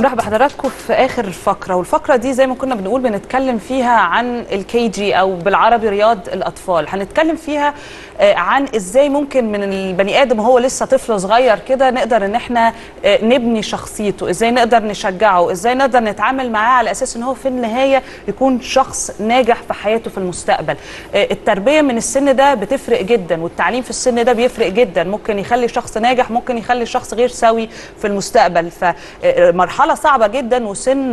نرحب بحضراتكم في اخر فقره، والفقره دي زي ما كنا بنقول بنتكلم فيها عن الكي جي او بالعربي رياض الاطفال. هنتكلم فيها عن ازاي ممكن من البني ادم وهو لسه طفل صغير كده نقدر ان احنا نبني شخصيته، ازاي نقدر نشجعه، ازاي نقدر نتعامل معاه على اساس ان هو في النهايه يكون شخص ناجح في حياته في المستقبل. التربيه من السن ده بتفرق جدا، والتعليم في السن ده بيفرق جدا، ممكن يخلي شخص ناجح، ممكن يخلي شخص غير سوي في المستقبل. مرحلة صعبة جدا وسن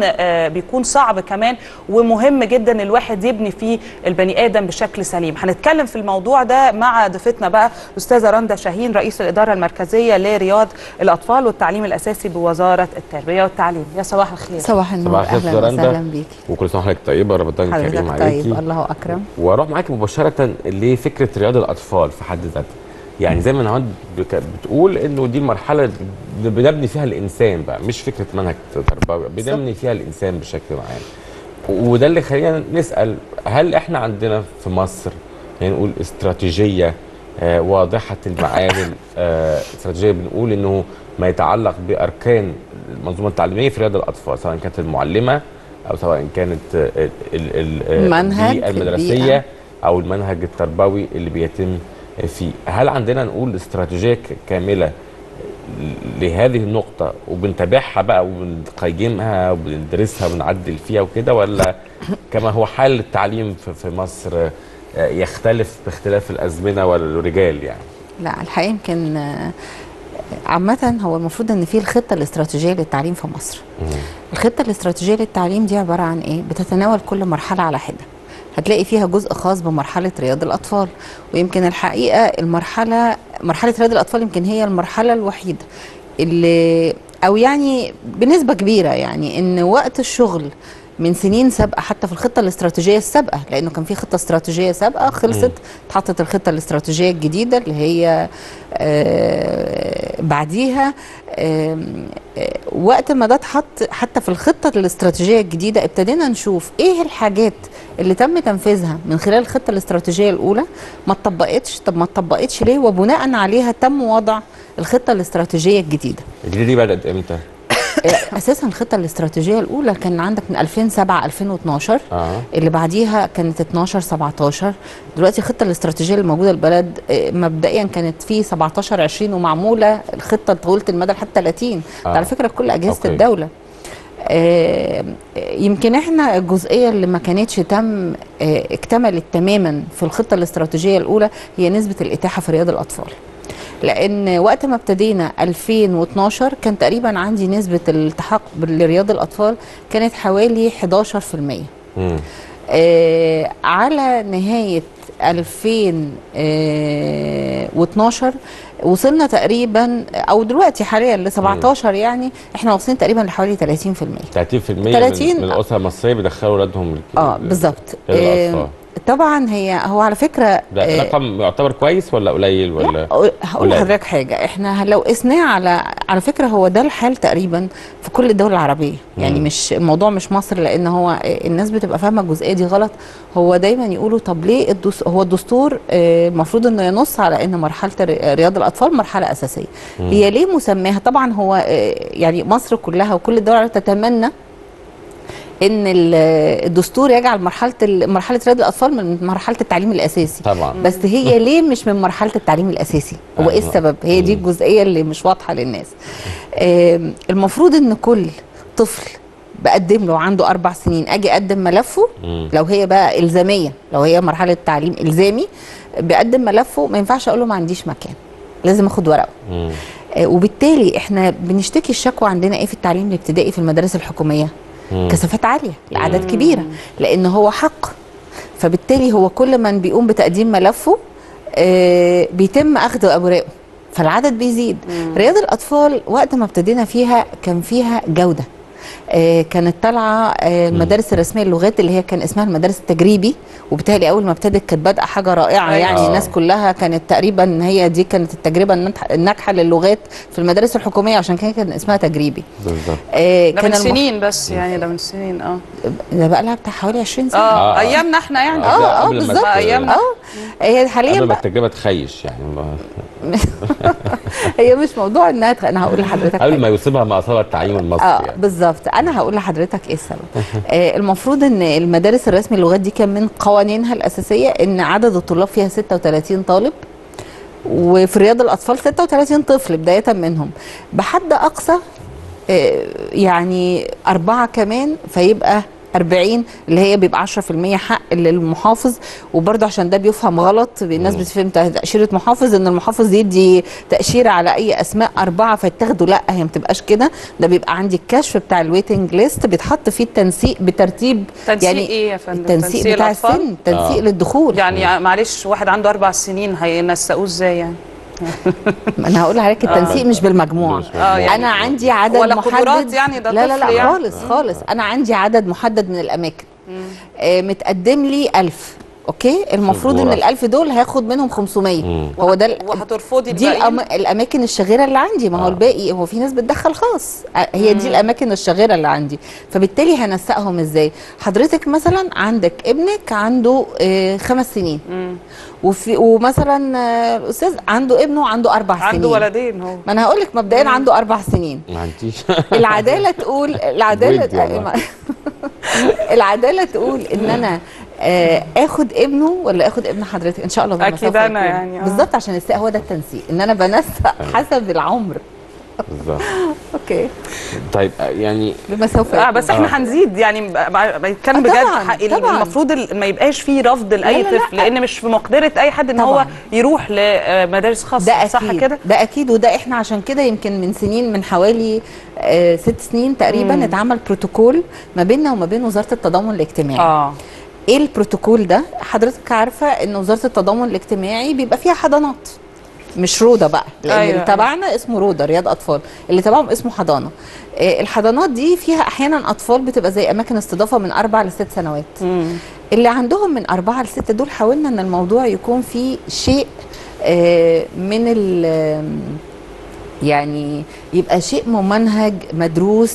بيكون صعب كمان، ومهم جدا الواحد يبني فيه البني آدم بشكل سليم. هنتكلم في الموضوع ده مع ضيفتنا بقى الأستاذة رندا شاهين، رئيس الإدارة المركزية لرياض الأطفال والتعليم الأساسي بوزارة التربية والتعليم. يا صباح الخير. صباح النور، أهلا وسهلا بيكي. وكل سنة وحضرتك طيبة، رمضان كريم عليكي. طيب، الله أكرم. وأروح معاكي مباشرة لفكرة رياض الأطفال في حد ذاتها. يعني زي ما نعاد بتقول انه دي المرحله بنبني فيها الانسان، بقى مش فكره منهج تربوي، بنبني فيها الانسان بشكل عام. وده اللي خلينا نسال، هل احنا عندنا في مصر يعني نقول استراتيجيه واضحه المعالم، استراتيجيه بنقول انه ما يتعلق باركان المنظومه التعليميه في رياضه الاطفال، سواء كانت المعلمه او سواء كانت البيئه المدرسيه او المنهج التربوي اللي بيتم فيه. هل عندنا نقول استراتيجيه كامله لهذه النقطه وبنتابعها بقى وبنقيمها وبندرسها وبنعدل فيها وكده، ولا كما هو حال التعليم في مصر يختلف باختلاف الازمنه والرجال؟ يعني لا، الحقيقه يمكن عامه هو المفروض ان في الخطه الاستراتيجيه للتعليم في مصر. الخطه الاستراتيجيه للتعليم دي عباره عن ايه؟ بتتناول كل مرحله على حده، هتلاقي فيها جزء خاص بمرحلة رياض الأطفال. ويمكن الحقيقة مرحلة رياض الأطفال يمكن هي المرحلة الوحيدة اللي أو يعني بنسبة كبيرة يعني إن وقت الشغل من سنين سابقة حتى في الخطة الاستراتيجية السابقة، لأنه كان في خطة استراتيجية سابقة خلصت، اتحطت الخطة الاستراتيجية الجديدة اللي هي بعديها. وقت ما ده اتحط حتى في الخطة الاستراتيجية الجديدة ابتدينا نشوف ايه الحاجات اللي تم تنفيذها من خلال الخطة الاستراتيجية الأولى ما اتطبقتش. طب ما اتطبقتش ليه؟ وبناء عليها تم وضع الخطة الاستراتيجية الجديدة. الجديدة دي بدأت امتى؟ اساسا الخطه الاستراتيجيه الاولى كان عندك من 2007 2012 اللي بعديها كانت 12 17. دلوقتي الخطه الاستراتيجيه اللي موجوده البلد مبدئيا كانت في 17 20، ومعموله الخطه طويله المدى لحد 30 على فكره كل اجهزه الدوله. يمكن احنا الجزئيه اللي ما كانتش اكتملت تماما في الخطه الاستراتيجيه الاولى هي نسبه الاتاحه في رياض الاطفال، لأن وقت ما ابتدينا 2012 كان تقريبا عندي نسبة الالتحاق برياض الأطفال كانت حوالي 11%. على نهاية 2012 وصلنا تقريبا او دلوقتي حاليا ل 17، يعني احنا واصلين تقريبا لحوالي 30% من الأسر المصرية بيدخلوا اولادهم بالظبط. طبعا هو على فكره ده رقم يعتبر كويس ولا قليل؟ ولا هقول لحضرتك حاجه، احنا لو قسناه على فكره هو ده الحال تقريبا في كل الدول العربيه، يعني مش الموضوع مش مصر، لان هو الناس بتبقى فاهمه الجزئيه دي غلط. هو دايما يقولوا طب ليه هو الدستور المفروض انه ينص على ان مرحله رياض الاطفال مرحله اساسيه. هي ليه مسماها؟ طبعا هو يعني مصر كلها وكل الدول العربيه تتمنى ان الدستور يجعل مرحله رياض الاطفال من مرحله التعليم الاساسي طبعا. بس هي ليه مش من مرحله التعليم الاساسي؟ هو ايه السبب؟ هي دي الجزئيه اللي مش واضحه للناس. المفروض ان كل طفل بقدم له عنده 4 سنين اجي اقدم ملفه، لو هي بقى الزاميه، لو هي مرحله تعليم الزامي بقدم ملفه، ما ينفعش اقول له ما عنديش مكان، لازم اخد ورقه. وبالتالي احنا بنشتكي الشكوى عندنا ايه في التعليم الابتدائي في المدارس الحكوميه؟ كثافات عاليه، الاعداد كبيره، لان هو حق. فبالتالي هو كل من بيقوم بتقديم ملفه بيتم اخذ اوراقه، فالعدد بيزيد. رياض الاطفال وقت ما ابتدينا فيها كان فيها جوده، كانت طالعه المدارس الرسميه للغات اللي هي كان اسمها المدارس التجريبي، وبالتالي اول ما ابتدت كانت بادئه حاجه رائعه يعني الناس كلها كانت تقريبا هي دي كانت التجربه الناجحه للغات في المدارس الحكوميه، عشان كده كان اسمها تجريبي. بالظبط. ده من سنين بس يعني ده من سنين ده بقى لها بتاع حوالي 20 سنه ايامنا احنا يعني بالظبط ايامنا هي حاليا بقى التجربه تخيش يعني هي مش موضوع انها انا هقول لحضرتك قبل ما يصيبها ما اصاب التعليم المصري يعني. بالظبط، انا هقول لحضرتك ايه السبب. المفروض ان المدارس الرسمي للغات دي كان من قوانينها الاساسيه ان عدد الطلاب فيها 36 طالب، وفي رياض الاطفال 36 طفل بدايه منهم، بحد اقصى يعني 4 كمان فيبقى 40 اللي هي بيبقى 10% حق للمحافظ. وبرده عشان ده بيفهم غلط، الناس بتفهم تأشيرة محافظ ان المحافظ يدي تأشيرة على اي اسماء 4 فيتاخدوا، لا هي ما بتبقاش كده. ده بيبقى عندي الكشف بتاع الويتنج ليست بيتحط فيه التنسيق بترتيب، تنسيق يعني ايه يا فندم؟ التنسيق بتاع السن، تنسيق للدخول يعني معلش واحد عنده 4 سنين هينسقوه ازاي يعني؟ انا هقول لحضرتك التنسيق مش بالمجموع. انا عندي عدد محدد يعني ده لا لا لا يعني. خالص خالص انا عندي عدد محدد من الاماكن متقدم لي 1000 اوكي، المفروض ان ال1000 دول هاخد منهم 500 هو ده وهترفضي الباقي دي الاماكن الشاغره اللي عندي. ما هو الباقي هو في ناس بتدخل خاص، هي دي الاماكن الشاغره اللي عندي، فبالتالي هنسقهم ازاي؟ حضرتك مثلا عندك ابنك عنده 5 سنين ومثلا الاستاذ عنده ابنه عنده 4 سنين، عنده ولدين هو. ما انا هقول لك مبدئيا عنده 4 سنين ما عنديش العداله تقول العداله تقول ان انا اخد ابنه ولا اخد ابن حضرتك ان شاء الله اكيد انا يعني بالظبط، عشان السق هو ده التنسيق ان انا بنسق حسب العمر بالظبط. اوكي طيب يعني بما سوف بس احنا هنزيد يعني بنتكلم بجد طبعًا. المفروض ما يبقاش فيه رفض لاي طفل، لان مش في مقدره اي حد ان هو يروح لمدارس خاصه، صح كده؟ ده اكيد، وده احنا عشان كده يمكن من سنين، من حوالي 6 سنين تقريبا اتعمل بروتوكول ما بيننا وما بين وزاره التضامن الاجتماعي. ايه البروتوكول ده؟ حضرتك عارفه ان وزاره التضامن الاجتماعي بيبقى فيها حضانات، مش روضه بقى، لان اللي تبعنا اسمه روضه رياض اطفال، اللي تبعهم اسمه حضانه. الحضانات دي فيها احيانا اطفال بتبقى زي اماكن استضافه من 4 ل 6 سنوات. اللي عندهم من 4 ل 6 دول حاولنا ان الموضوع يكون فيه شيء من يعني يبقى شيء ممنهج مدروس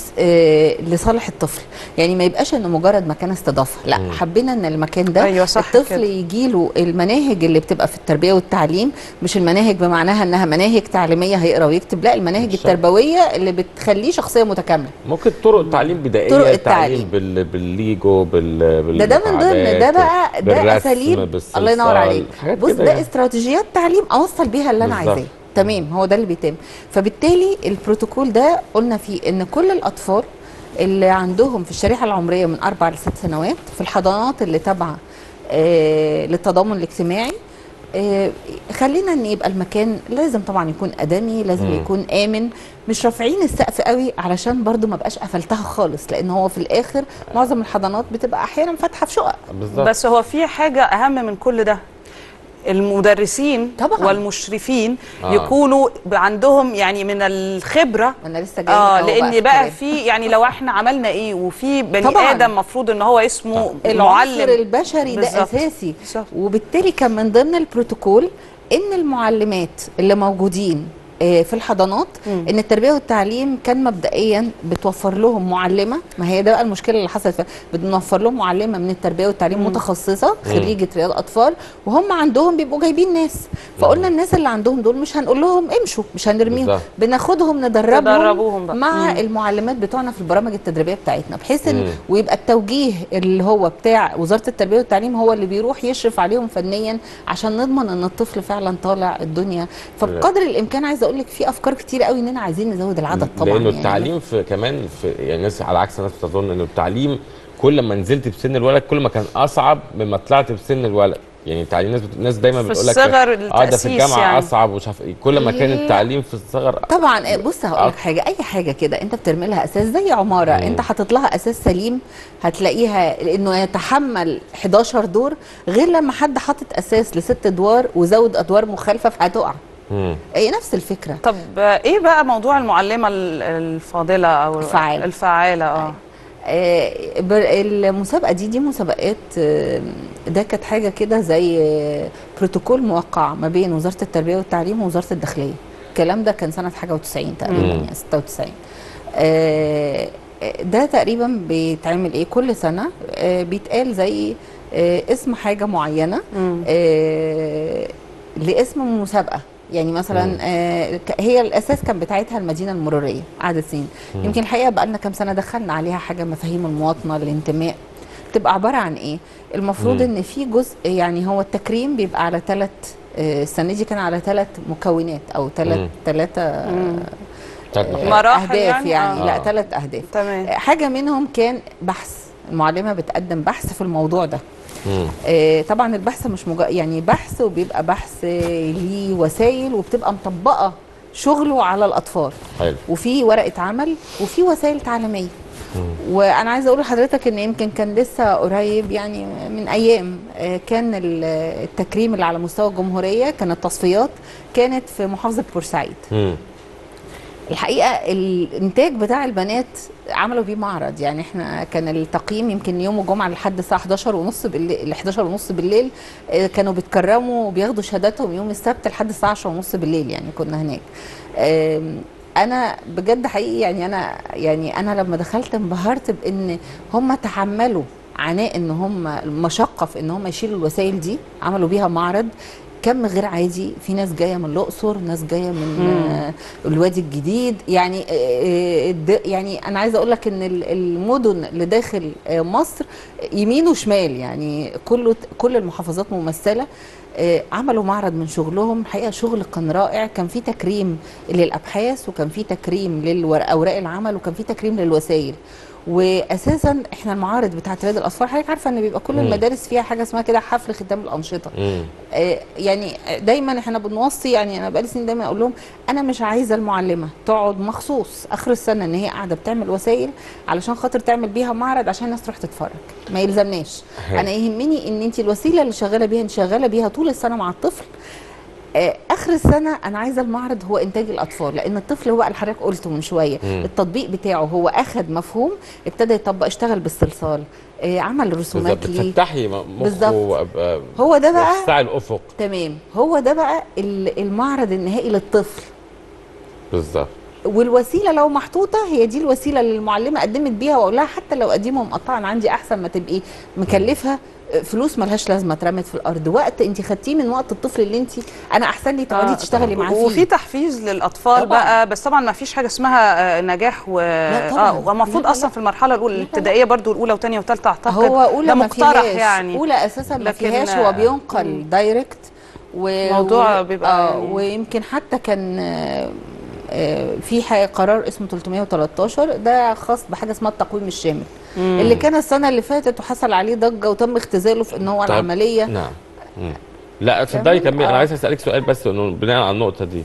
لصالح الطفل، يعني ما يبقاش انه مجرد مكان استضافه، لا حبينا ان المكان ده الطفل يجي له المناهج اللي بتبقى في التربيه والتعليم، مش المناهج بمعناها انها مناهج تعليميه هيقرا ويكتب، لا المناهج التربويه اللي بتخليه شخصيه متكامله. ممكن طرق تعليم بدائيه، طرق التعليم بالليجو ده من ضمن ده بقى، ده اساليب. الله ينور عليك. بص ده استراتيجيات تعليم اوصل بيها اللي انا عايزاه، تمام، هو ده اللي بيتم. فبالتالي البروتوكول ده قلنا فيه ان كل الاطفال اللي عندهم في الشريحه العمريه من 4 ل 6 سنوات في الحضانات اللي تابعه للتضامن الاجتماعي، خلينا ان يبقى المكان لازم طبعا يكون ادمي، لازم يكون امن، مش رافعين السقف قوي علشان برضو ما بقاش قفلتها خالص، لان هو في الاخر معظم الحضانات بتبقى احيانا فاتحه في شقق. بس هو في حاجه اهم من كل ده، المدرسين طبعاً والمشرفين يكونوا عندهم يعني من الخبرة. انا لسه جايه لان بقى في يعني لو احنا عملنا ايه وفي بني ادم المفروض ان هو اسمه المعلم، العنصر البشري ده اساسي. وبالتالي كان من ضمن البروتوكول ان المعلمات اللي موجودين في الحضانات ان التربيه والتعليم كان مبدئيا بتوفر لهم معلمه، ما هي ده بقى المشكله اللي حصلت فيها، بنوفر لهم معلمه من التربيه والتعليم متخصصه خريجه رياض اطفال، وهم عندهم بيبقوا جايبين ناس، فقلنا الناس اللي عندهم دول مش هنقول لهم امشوا، مش هنرميهم، بناخدهم ندربهم بقى مع المعلمات بتوعنا في البرامج التدريبيه بتاعتنا، بحيث ان ويبقى التوجيه اللي هو بتاع وزاره التربيه والتعليم هو اللي بيروح يشرف عليهم فنيا عشان نضمن ان الطفل فعلا طالع الدنيا. فبقدر الامكان عايزه اقول لك في افكار كتير قوي اننا عايزين نزود العدد طبعا، لانه يعني التعليم في كمان في يعني الناس على عكس الناس بتظن انه التعليم كل ما نزلت بسن الولد كل ما كان اصعب مما طلعت بسن الولد، يعني التعليم الناس دايما بتقول لك ده في الجامعه يعني اصعب ومش عارف ايه، كل ما كان التعليم في الصغر طبعا. بص هقول لك حاجه، اي حاجه كده انت بترمي لها اساس زي عماره، انت حاطط لها اساس سليم هتلاقيها لانه يتحمل 11 دور، غير لما حد حاطط اساس ل6 ادوار وزود ادوار مخالفه فهتقع. اي نفس الفكره. طب ايه بقى موضوع المعلمه الفاضله او الفعاله؟ المسابقه دي مسابقات، ده كانت حاجه كده زي بروتوكول موقع ما بين وزاره التربيه والتعليم ووزاره الداخليه. الكلام ده كان سنه حاجه و90 تقريبا، يعني 96. ده تقريبا بيتعمل ايه كل سنه، بيتقال زي اسم حاجه معينه لاسم مسابقه. يعني مثلا هي الاساس كان بتاعتها المدينه المروريه عدد سنين. يمكن الحقيقه بقى لنا كام سنه دخلنا عليها حاجه مفاهيم المواطنه، الانتماء. بتبقى عباره عن ايه؟ المفروض ان في جزء، يعني هو التكريم بيبقى على 3، السنه دي كان على 3 مكونات او 3 مراحل، يعني لا 3 اهداف. تمام. حاجه منهم كان بحث، المعلمه بتقدم بحث في الموضوع ده. طبعا البحث مش يعني بحث، وبيبقى بحث ليه وسائل، وبتبقى مطبقه شغله على الاطفال. حلو. وفي ورقه عمل وفي وسائل تعليميه. وانا عايزه اقول لحضرتك ان يمكن كان لسه قريب، يعني من ايام، كان التكريم اللي على مستوى الجمهوريه، كان التصفيات كانت في محافظه بورسعيد. الحقيقه الانتاج بتاع البنات عملوا بيه معرض. يعني احنا كان التقييم يمكن يوم الجمعه لحد الساعه 11:30 بالليل، 11:30 بالليل كانوا بيتكرموا وبياخدوا شهاداتهم يوم السبت لحد الساعه 10:30 بالليل. يعني كنا هناك. انا بجد حقيقي، يعني انا لما دخلت انبهرت بان هم تحملوا عناء، ان هم المشقه في ان هم يشيلوا الوسائل دي. عملوا بيها معرض كم غير عادي، في ناس جايه من الاقصر، ناس جايه من الوادي الجديد. يعني انا عايزه اقول لك ان المدن اللي داخل مصر يمين وشمال، يعني كل المحافظات ممثله. عملوا معرض من شغلهم. الحقيقه شغل كان رائع، كان في تكريم للابحاث، وكان في تكريم للاوراق العمل، وكان في تكريم للوسائل. واساسا احنا المعارض بتاعه تلاد الاطفال حضرتك عارفه ان بيبقى كل المدارس فيها حاجه اسمها كده حفل ختام الانشطه. يعني دايما احنا بنوصي، يعني انا بقالي سنين دايما اقول لهم انا مش عايزه المعلمه تقعد مخصوص اخر السنه ان هي قاعده بتعمل وسائل علشان خاطر تعمل بيها معرض عشان الناس تروح تتفرج، ما يلزمناش. انا يهمني ان انت الوسيله اللي شغاله بيها نشغلها بيها طول السنه مع الطفل. اخر السنه انا عايزه المعرض هو انتاج الاطفال، لان الطفل هو اللي حضرتك قلته من شويه. التطبيق بتاعه هو اخذ مفهوم، ابتدى يطبق، اشتغل بالصلصال، عمل رسومات ليه بتفتحي مخه. هو ده بقى وسع الافق. تمام. هو ده بقى المعرض النهائي للطفل بالظبط. والوسيله لو محطوطه هي دي الوسيله اللي المعلمه قدمت بيها، واقول لها حتى لو قديمه ومقطعه انا عندي احسن ما تبقي مكلفها فلوس مالهاش لازمه اترمت في الارض، وقت انت خدتيه من وقت الطفل اللي انت انا احسن لي تقعدي تشتغلي معاه فيه. وفي تحفيز للاطفال طبعًا. بقى بس طبعا ما فيش حاجه اسمها نجاح والمفروض اصلا في المرحله الاولى الابتدائيه برضو الاولى وثانيه وثالثه اعتقد هو اولى ده مقترح، يعني اولى اساسا ما فيهاش، هو بينقل دايركت موضوع بيبقى يعني. ويمكن حتى كان في حاجه قرار اسمه 313 ده خاص بحاجه اسمها التقويم الشامل اللي كان السنه اللي فاتت وحصل عليه ضجه وتم اختزاله في ان هو العمليه. نعم. لا اتفضلي كملي. انا عايز اسالك سؤال بس انه بناء على النقطه دي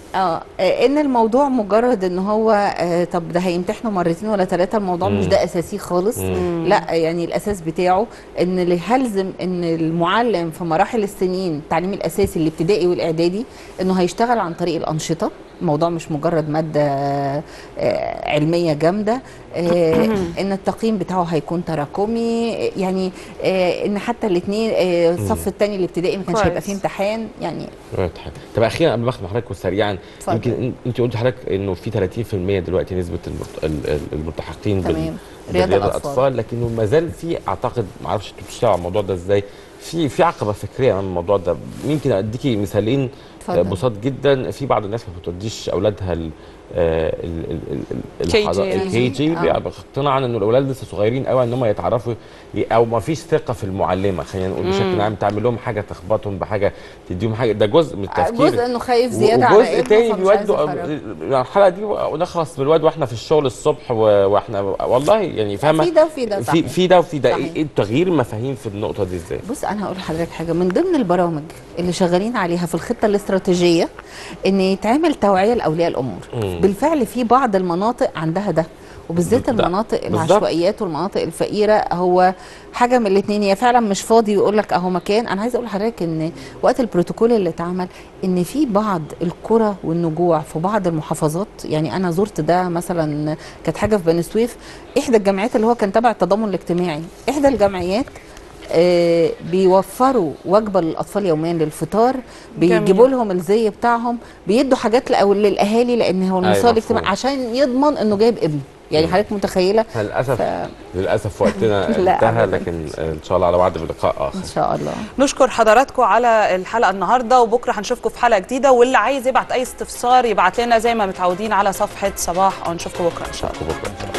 ان الموضوع مجرد ان هو طب ده هيمتحنوا مرتين ولا 3، الموضوع مش ده اساسي خالص. لا، يعني الاساس بتاعه ان اللي هلزم ان المعلم في مراحل السنين التعليم الاساسي الابتدائي والاعدادي انه هيشتغل عن طريق الانشطه. الموضوع مش مجرد ماده علميه جامده، ان التقييم بتاعه هيكون تراكمي، يعني ان حتى الاثنين الصف الثاني الابتدائي ما كانش هيبقى فيه امتحان. يعني طب اخيرا قبل ما اخد حضرتك وسريعا، يمكن انت قلت حضرتك انه في 30% دلوقتي نسبه الملتحقين بالرياضه الاطفال، لكنه ما زال في اعتقد ما اعرفش انتوا بتشتغلوا على الموضوع ده ازاي، في عقبه فكريه عن الموضوع ده. يمكن اديكي مثالين بساط جدا. في بعض الناس ما بتوديش اولادها الكي جي باقتناعا ان الاولاد لسه صغيرين قوي ان هم يتعرفوا، او ما فيش ثقه في المعلمه، خلينا نقول بشكل عام، تعمل لهم حاجه تخبطهم بحاجه تديهم حاجه. ده جزء من التفكير، جزء انه خايف زياده على الجزء الثاني بيودوا الحلقه دي ونخلص بالواد واحنا في الشغل الصبح واحنا والله يعني فاهمه في ده وفي ده في ده ايه تغيير المفاهيم في النقطه دي ازاي؟ بص انا هقول لحضرتك حاجه، من ضمن البرامج اللي شغالين عليها في الخطه الاستراتيجيه ان يتعمل توعيه لاولياء الامور. بالفعل في بعض المناطق عندها ده، وبالذات المناطق العشوائيات والمناطق الفقيره، هو حاجه من الاثنين، يا فعلا مش فاضي ويقول لك اهو مكان. انا عايز اقول لحضرتك ان وقت البروتوكول اللي اتعمل ان في بعض القرى والنجوع في بعض المحافظات، يعني انا زرت ده مثلا، كانت حاجه في بني سويف، احدى الجمعيات اللي هو كان تبع التضامن الاجتماعي، احدى الجمعيات بيوفروا وجبه للاطفال يوميا للفطار، بيجيبوا لهم الزي بتاعهم، بيدوا حاجات للاهالي، لان هو المسار الاجتماعي عشان يضمن انه جايب ابنه، يعني حضرتك متخيله. للاسف وقتنا انتهى، لكن ان شاء الله على وعد بلقاء اخر ان شاء الله. نشكر حضراتكم على الحلقه النهارده، وبكره هنشوفكم في حلقه جديده، واللي عايز يبعت اي استفسار يبعت لنا زي ما متعودين على صفحه صباح، ونشوفكم بكره ان شاء الله.